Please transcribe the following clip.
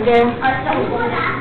认真。